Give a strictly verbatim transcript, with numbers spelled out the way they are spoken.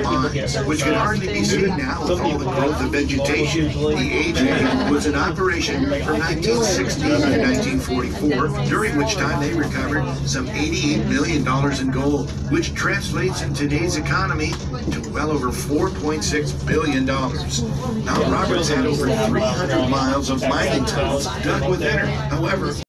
barns, which can hardly be seen now with all the growth of vegetation. The A J was in operation from nineteen sixty to nineteen forty-four, during which time they recovered some eighty-eight million dollars in gold, which translates in today's economy to well over four point six billion dollars. Mount Roberts had over three hundred miles of mining tunnels dug with enter. However,